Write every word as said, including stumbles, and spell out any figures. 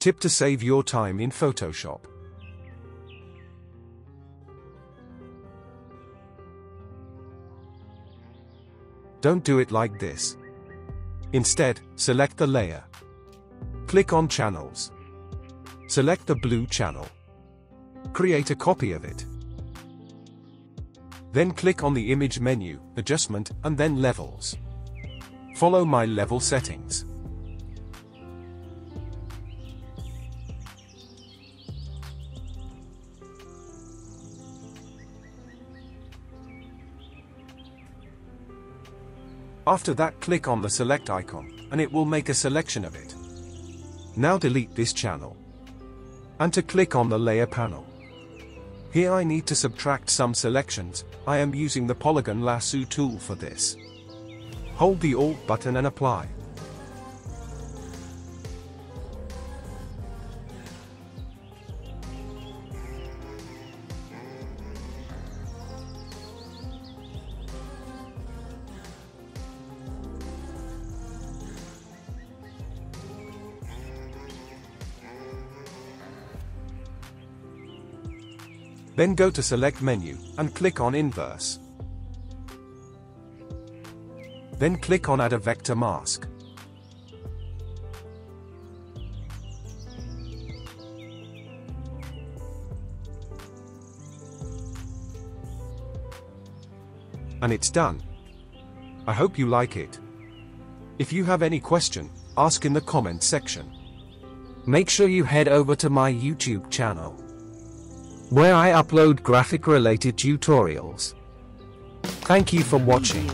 Tip to save your time in Photoshop. Don't do it like this. Instead, select the layer. Click on Channels. Select the blue channel. Create a copy of it. Then click on the Image menu, Adjustment, and then Levels. Follow my level settings. After that, click on the select icon, and it will make a selection of it. Now delete this channel. And to click on the layer panel. Here I need to subtract some selections. I am using the polygon lasso tool for this. Hold the Alt button and apply. Then go to Select menu, and click on Inverse. Then click on Add a Vector Mask. And it's done. I hope you like it. If you have any question, ask in the comment section. Make sure you head over to my YouTube channel, where I upload graphic related tutorials. Thank you for watching.